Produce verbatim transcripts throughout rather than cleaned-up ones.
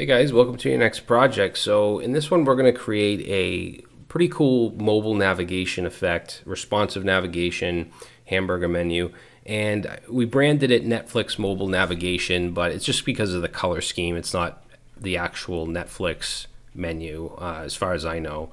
Hey guys, welcome to your next project. So in this one, we're going to create a pretty cool mobile navigation effect, responsive navigation, hamburger menu, and we branded it Netflix Mobile Navigation, but it's just because of the color scheme. It's not the actual Netflix menu, uh, as far as I know.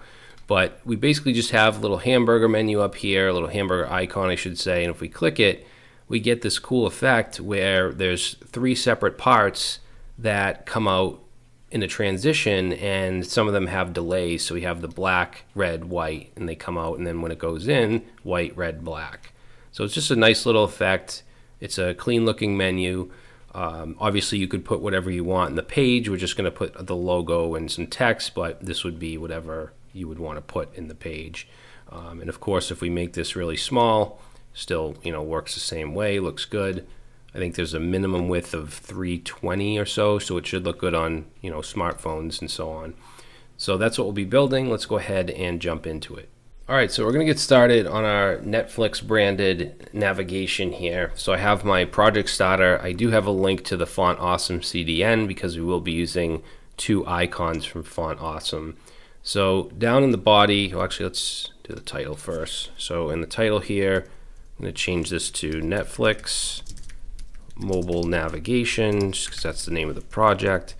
But we basically just have a little hamburger menu up here, a little hamburger icon, I should say, and if we click it, we get this cool effect where there's three separate parts that come out in a transition, and some of them have delays. So we have the black, red, white, and they come out, and then when it goes in, white, red, black. So it's just a nice little effect. It's a clean looking menu. Um, obviously you could put whatever you want in the page. We're just going to put the logo and some text, but this would be whatever you would want to put in the page. Um, and of course, if we make this really small, still, you know, works the same way, looks good. I think there's a minimum width of three twenty or so, so it should look good on, you know, smartphones and so on. So that's what we'll be building. Let's go ahead and jump into it. All right, so we're going to get started on our Netflix branded navigation here. So I have my project starter. I do have a link to the Font Awesome C D N because we will be using two icons from Font Awesome. So down in the body, well, actually, let's do the title first. So in the title here, I'm going to change this to Netflix Mobile Navigation, just because that's the name of the project.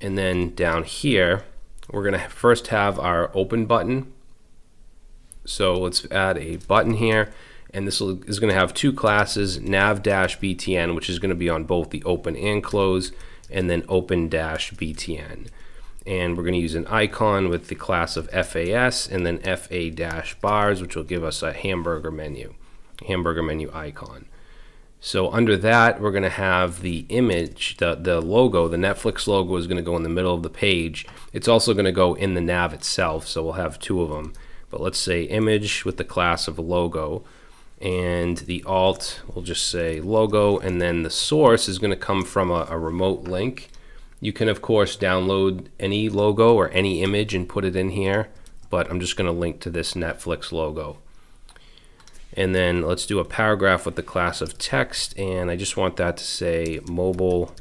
And then down here, we're going to first have our open button. So let's add a button here, and this is going to have two classes, nav-btn, which is going to be on both the open and close, and then open-btn. And we're going to use an icon with the class of F A S, and then F A-bars, which will give us a hamburger menu, hamburger menu icon. So under that, we're going to have the image, the, the logo, the Netflix logo is going to go in the middle of the page. It's also going to go in the nav itself, so we'll have two of them. But let's say image with the class of logo, and the alt will just say logo, and then the source is going to come from a, a remote link. You can, of course, download any logo or any image and put it in here, but I'm just going to link to this Netflix logo. And then let's do a paragraph with the class of text, and I just want that to say mobile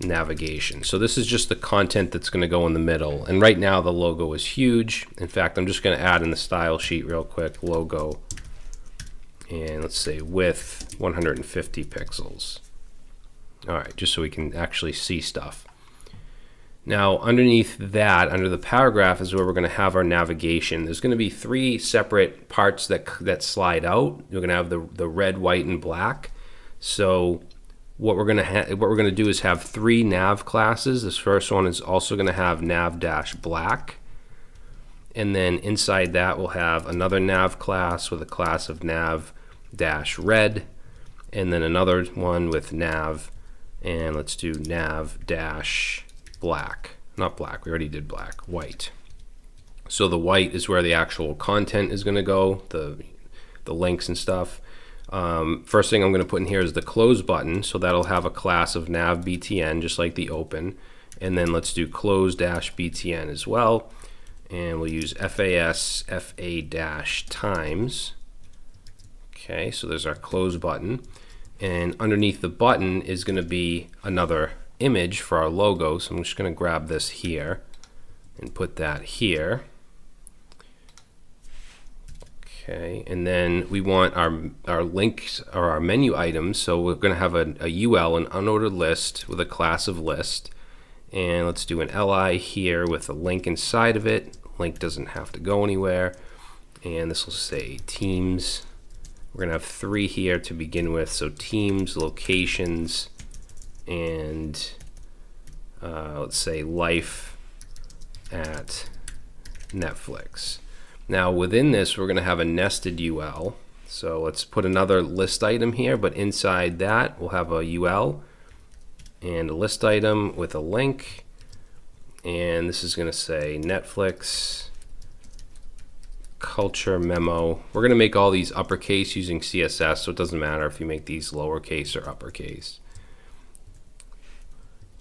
navigation. So this is just the content that's going to go in the middle, and right now the logo is huge. In fact, I'm just going to add in the style sheet real quick, logo, and let's say width one hundred fifty pixels. All right, just so we can actually see stuff. Now underneath that, under the paragraph, is where we're going to have our navigation. There's going to be three separate parts that, that slide out. You're going to have the, the red, white, and black. So what we're going to what we're going to do is have three nav classes. This first one is also going to have nav-black. And then inside that, we'll have another nav class with a class of nav-red. And then another one with nav. And let's do nav-black. Black, not black, we already did black, white. So the white is where the actual content is going to go, the the links and stuff. Um, first thing I'm going to put in here is the close button, so that'll have a class of nav-btn, just like the open. And then let's do close-btn as well, and we'll use F A S, F A-times. Okay, so there's our close button, and underneath the button is going to be another image for our logo, so I'm just going to grab this here and put that here. Okay, and then we want our our links or our menu items, so we're going to have a, a U L, an unordered list with a class of list, and let's do an L I here with a link inside of it. Link doesn't have to go anywhere, and this will say teams. We're going to have three here to begin with, so teams, locations, and uh, let's say life at Netflix. Now within this, we're going to have a nested U L. So let's put another list item here, but inside that we'll have a U L and a list item with a link. And this is going to say Netflix culture memo. We're going to make all these uppercase using C S S, so it doesn't matter if you make these lowercase or uppercase.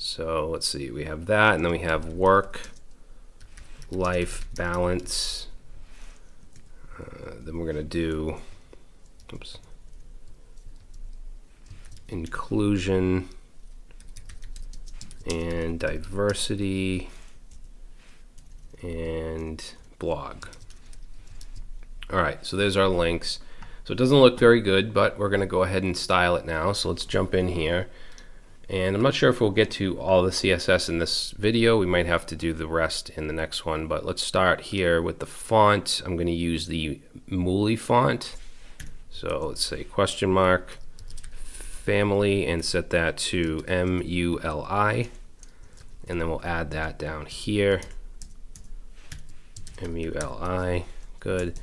So let's see, we have that, and then we have work, life, balance. Uh, then we're going to do oops, inclusion, and diversity and blog. All right, so there's our links. So it doesn't look very good, but we're going to go ahead and style it now. So let's jump in here. And I'm not sure if we'll get to all the C S S in this video. We might have to do the rest in the next one, but let's start here with the font. I'm going to use the Muli font. So let's say question mark family and set that to M U L I. And then we'll add that down here. M U L I, good.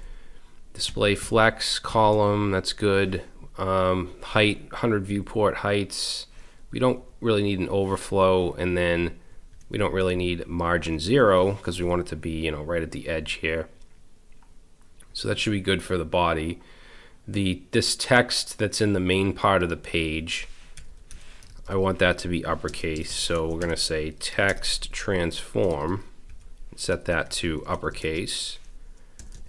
Display flex column, that's good. Um, height, one hundred viewport heights. We don't really need an overflow, and then we don't really need margin zero because we want it to be, you know, right at the edge here. So that should be good for the body. The this text that's in the main part of the page, I want that to be uppercase. So we're going to say text transform, set that to uppercase.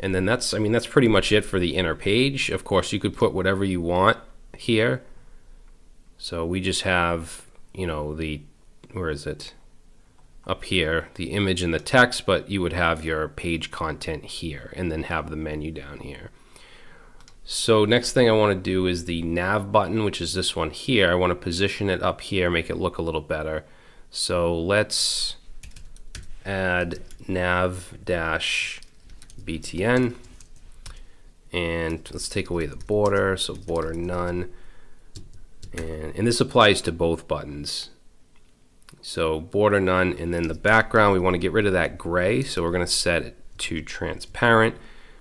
And then that's, I mean, that's pretty much it for the inner page. Of course, you could put whatever you want here. So we just have, you know, the, where is it? Up here, the image and the text, but you would have your page content here and then have the menu down here. So next thing I want to do is the nav button, which is this one here. I want to position it up here, make it look a little better. So let's add nav dash B T N and let's take away the border. So border none. And, and this applies to both buttons. So border none, and then the background, we want to get rid of that gray. So we're going to set it to transparent.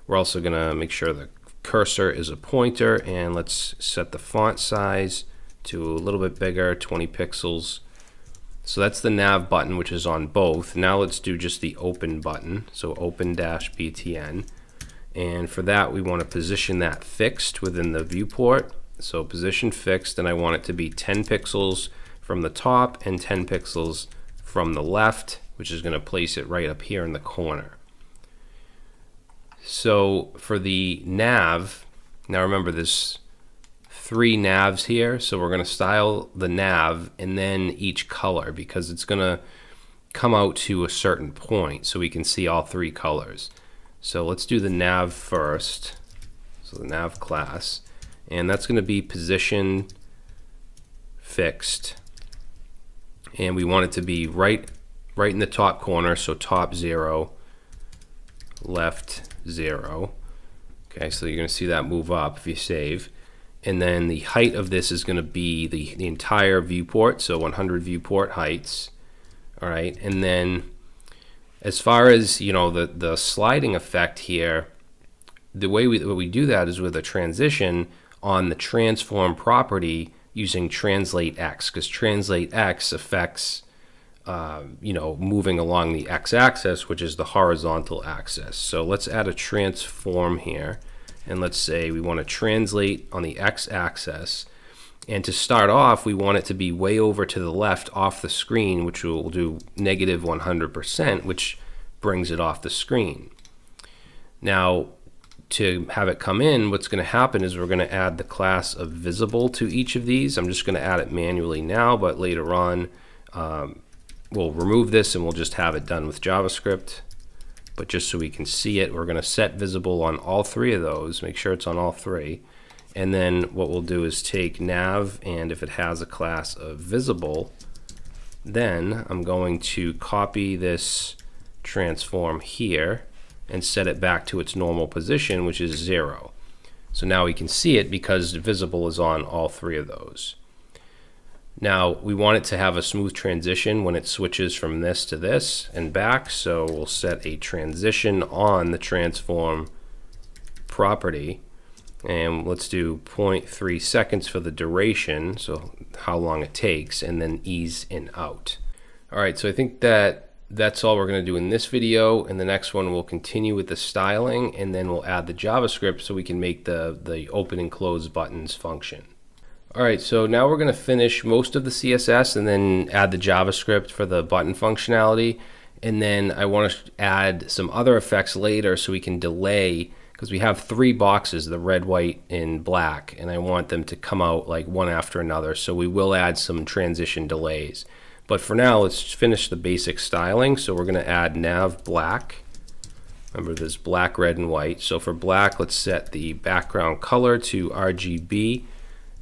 We're also going to make sure the cursor is a pointer, and let's set the font size to a little bit bigger, twenty pixels. So that's the nav button, which is on both. Now let's do just the open button. So open dash B T N. And for that, we want to position that fixed within the viewport. So position fixed, and I want it to be ten pixels from the top and ten pixels from the left, which is going to place it right up here in the corner. So for the nav, now remember there's three navs here, so we're going to style the nav and then each color because it's going to come out to a certain point so we can see all three colors. So let's do the nav first, so the nav class. And that's going to be position fixed. And we want it to be right, right in the top corner. So top zero, left zero. Okay, so you're going to see that move up if you save. And then the height of this is going to be the, the entire viewport. So one hundred viewport heights. All right. And then as far as, you know, the, the sliding effect here, the way we, we do that is with a transition on the transform property using translate X, because translate X affects, uh, you know, moving along the X axis, which is the horizontal axis. So let's add a transform here. And let's say we want to translate on the X axis. And to start off, we want it to be way over to the left off the screen, which will do negative one hundred percent, which brings it off the screen. Now, to have it come in, what's going to happen is we're going to add the class of visible to each of these. I'm just going to add it manually now, but later on um, we'll remove this and we'll just have it done with JavaScript. But just so we can see it, we're going to set visible on all three of those, make sure it's on all three. And then what we'll do is take nav, and if it has a class of visible, then I'm going to copy this transform here and set it back to its normal position, which is zero. So now we can see it because visible is on all three of those. Now we want it to have a smooth transition when it switches from this to this and back. So we'll set a transition on the transform property. And let's do zero point three seconds for the duration, so how long it takes, and then ease in out. All right, so I think that that's all we're going to do in this video. In the next one, we'll continue with the styling, and then we'll add the JavaScript so we can make the, the open and close buttons function. All right, so now we're going to finish most of the C S S and then add the JavaScript for the button functionality. And then I want to add some other effects later so we can delay, because we have three boxes, the red, white, and black, and I want them to come out like one after another. So we will add some transition delays. But for now, let's finish the basic styling. So we're going to add nav black. Remember, there's black, red, and white. So for black, let's set the background color to R G B.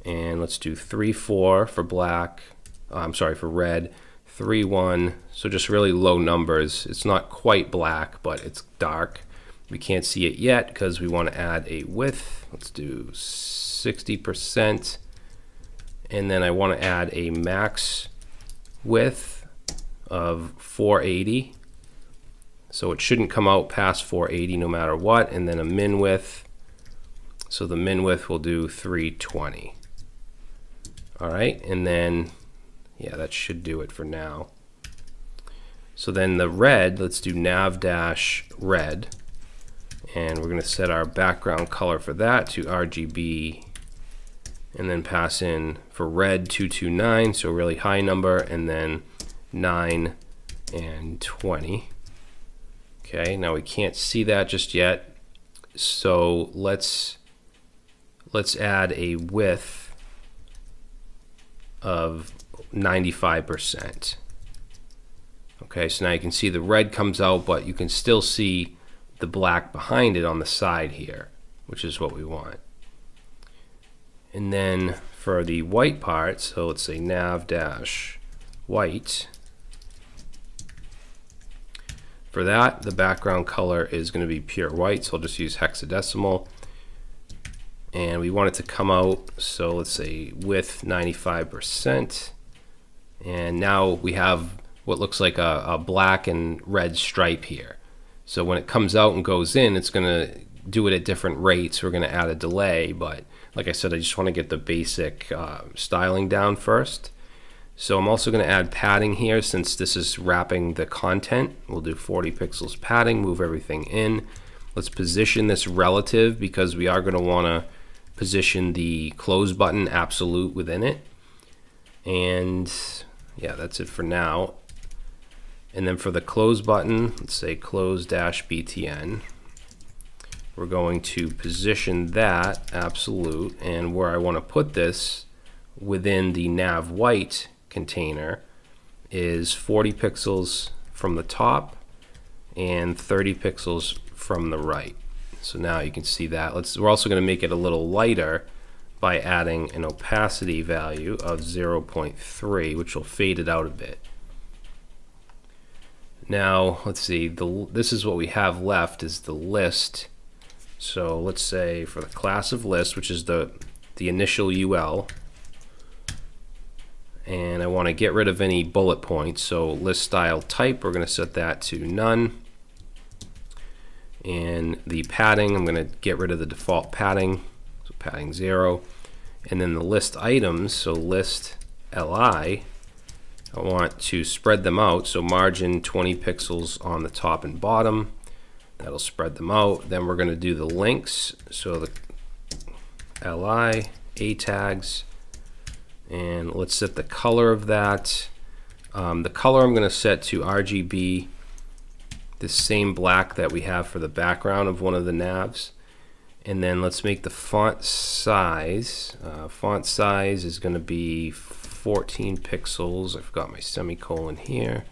And let's do three four for black. Oh, I'm sorry, for red. three one. So just really low numbers. It's not quite black, but it's dark. We can't see it yet because we want to add a width. Let's do sixty percent. And then I want to add a max width of four eighty. So it shouldn't come out past four eighty no matter what. And then a min width. So the min width will do three twenty. All right. And then, yeah, that should do it for now. So then the red, let's do nav dash red. And we're going to set our background color for that to R G B. And then pass in for red two two nine, so a really high number, and then nine and twenty. Okay, now we can't see that just yet. So let's let's add a width of ninety-five percent. Okay, so now you can see the red comes out, but you can still see the black behind it on the side here, which is what we want. And then for the white part, so let's say nav dash white. For that, the background color is going to be pure white, so I'll just use hexadecimal. And we want it to come out, so let's say width ninety-five percent. And now we have what looks like a, a black and red stripe here. So when it comes out and goes in, it's going to do it at different rates. We're going to add a delay, but like I said, I just want to get the basic uh, styling down first. So I'm also going to add padding here since this is wrapping the content. We'll do forty pixels padding, move everything in. Let's position this relative because we are going to want to position the close button absolute within it. And yeah, that's it for now. And then for the close button, let's say close dash B T N. We're going to position that absolute, and where I want to put this within the nav white container is forty pixels from the top and thirty pixels from the right. So now you can see that. Let's, we're also going to make it a little lighter by adding an opacity value of zero point three, which will fade it out a bit. Now, let's see, the, this is what we have left is the list. So let's say for the class of list, which is the, the initial U L, and I want to get rid of any bullet points. So list style type, we're going to set that to none. And the padding, I'm going to get rid of the default padding, so padding zero. And then the list items, so list L I, I want to spread them out. So margin twenty pixels on the top and bottom. That'll spread them out. Then we're going to do the links. So the L I, A tags, and let's set the color of that. Um, the color I'm going to set to R G B, the same black that we have for the background of one of the navs. And then let's make the font size. Uh, font size is going to be fourteen pixels. I forgot my semicolon here.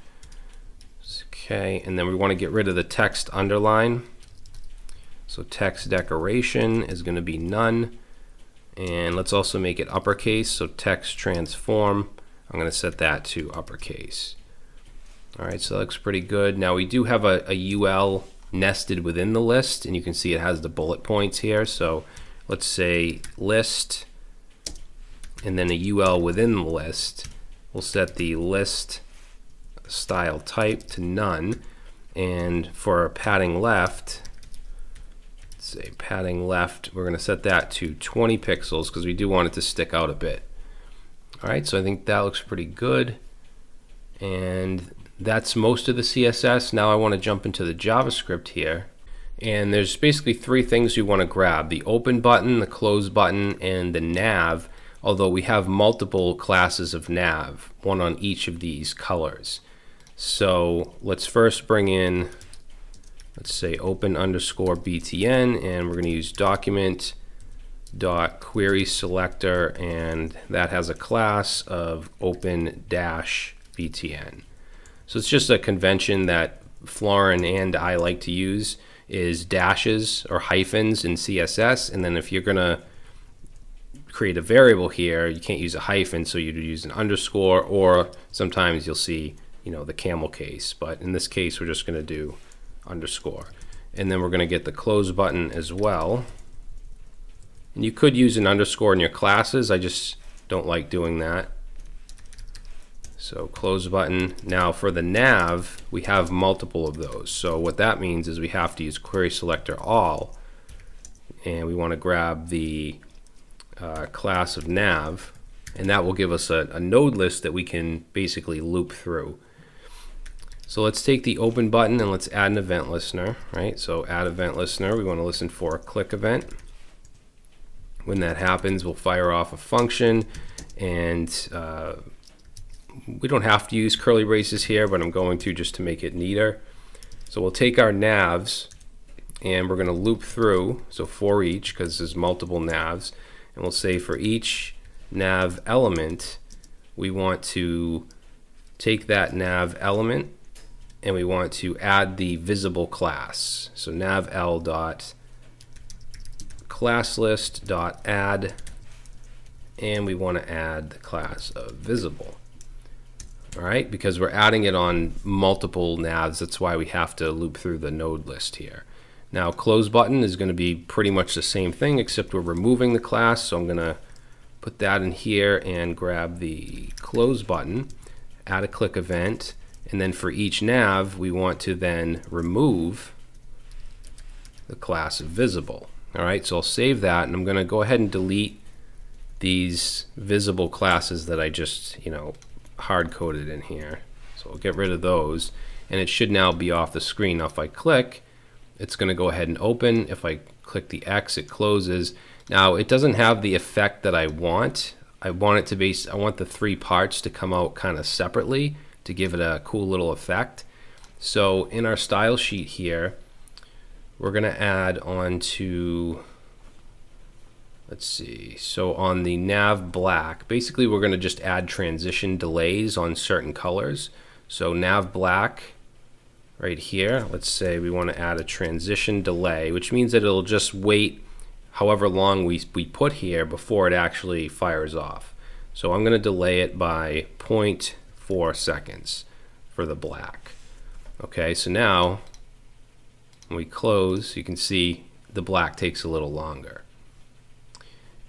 Okay, and then we want to get rid of the text underline. So text decoration is going to be none. And let's also make it uppercase. So text transform, I'm going to set that to uppercase. All right, so that looks pretty good. Now we do have a, a U L nested within the list, and you can see it has the bullet points here. So let's say list, and then a U L within the list. We'll set the list style type to none, and for padding left, let's say padding left, we're going to set that to twenty pixels because we do want it to stick out a bit. All right, so I think that looks pretty good, and that's most of the C S S. Now I want to jump into the JavaScript here, and there's basically three things you want to grab: the open button, the close button, and the nav, although we have multiple classes of nav, one on each of these colors. So let's first bring in, let's say open underscore B T N, and we're going to use document dot query selector, and that has a class of open dash V T N. So it's just a convention that Florin and I like to use, is dashes or hyphens in C S S. And then if you're going to create a variable here, you can't use a hyphen, so you'd use an underscore, or sometimes you'll see, you know, the camel case. But in this case, we're just going to do underscore. And then we're going to get the close button as well. And you could use an underscore in your classes. I just don't like doing that. So close button. Now for the nav, we have multiple of those. So what that means is we have to use query selector all, and we want to grab the uh, class of nav, and that will give us a, a node list that we can basically loop through. So let's take the open button and let's add an event listener, right? So add event listener, we want to listen for a click event. When that happens, we'll fire off a function, and uh, we don't have to use curly braces here, but I'm going to just to make it neater. So we'll take our navs and we're going to loop through, so for each, because there's multiple navs, and we'll say for each nav element, we want to take that nav element and we want to add the visible class. So navl dot class list dot add, and we want to add the class of visible. All right, because we're adding it on multiple navs, that's why we have to loop through the node list here. Now close button is going to be pretty much the same thing, except we're removing the class. So I'm going to put that in here and grab the close button, add a click event, and then for each nav we want to then remove the class of visible. All right, so I'll save that, and I'm going to go ahead and delete these visible classes that I just, you know, hard-coded in here. So we'll get rid of those, and it should now be off the screen. Now if I click, it's going to go ahead and open. If I click the X, it closes. Now it doesn't have the effect that I want. I want it to be, I want the three parts to come out kind of separately to give it a cool little effect. So in our style sheet here, we're going to add on to, let's see, so on the nav black, basically we're going to just add transition delays on certain colors. So nav black right here, let's say we want to add a transition delay, which means that it'll just wait however long we, we put here before it actually fires off. So I'm going to delay it by zero point four seconds for the black. Okay, so now when we close, you can see the black takes a little longer.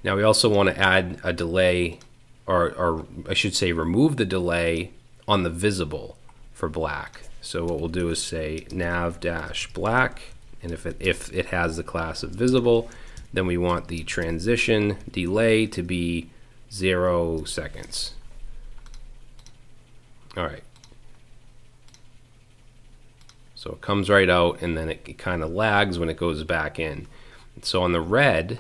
Now we also want to add a delay, or, or I should say remove the delay on the visible for black. So what we'll do is say nav-black, and if it, if it has the class of visible, then we want the transition delay to be zero seconds. All right. So it comes right out, and then it, it kind of lags when it goes back in. And so on the red,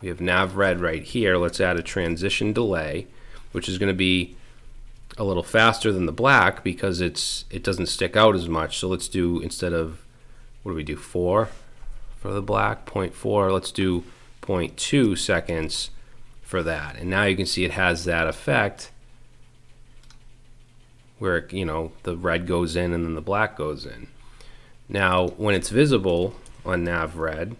we have nav red right here. Let's add a transition delay, which is going to be a little faster than the black because it's it doesn't stick out as much. So let's do, instead of, what do we do, four for the black, zero point four, let's do zero point two seconds for that. And now you can see it has that effect where, it, you know, the red goes in and then the black goes in. Now when it's visible on nav red,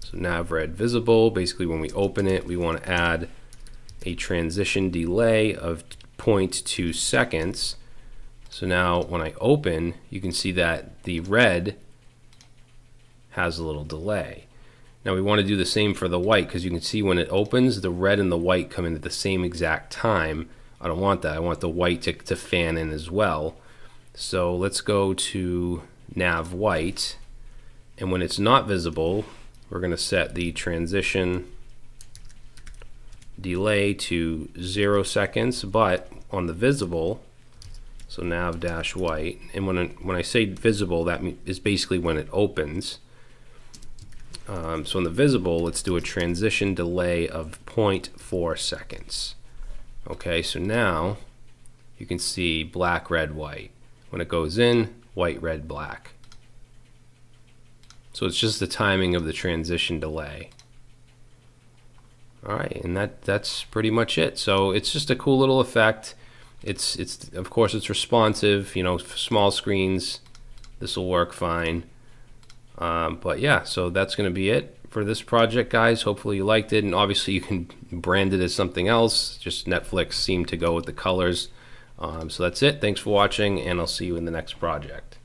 so nav red visible, basically when we open it, we want to add a transition delay of zero point two seconds. So now when I open, you can see that the red has a little delay. Now we want to do the same for the white, because you can see when it opens, the red and the white come in at the same exact time. I don't want that. I want the white to, to fan in as well. So let's go to nav white, and when it's not visible, we're going to set the transition delay to zero seconds, but on the visible, so nav dash white, and when I, when I say visible, that is basically when it opens. Um, so on the visible, let's do a transition delay of zero point four seconds. Okay, so now you can see black, red, white. When it goes in, white, red, black. So it's just the timing of the transition delay. All right, and that that's pretty much it. So it's just a cool little effect. It's it's of course it's responsive. You know, for small screens, this will work fine. Um, but yeah, so that's going to be it for this project, guys. Hopefully you liked it, and obviously you can brand it as something else. Just Netflix seemed to go with the colors. Um, so that's it. Thanks for watching, and I'll see you in the next project.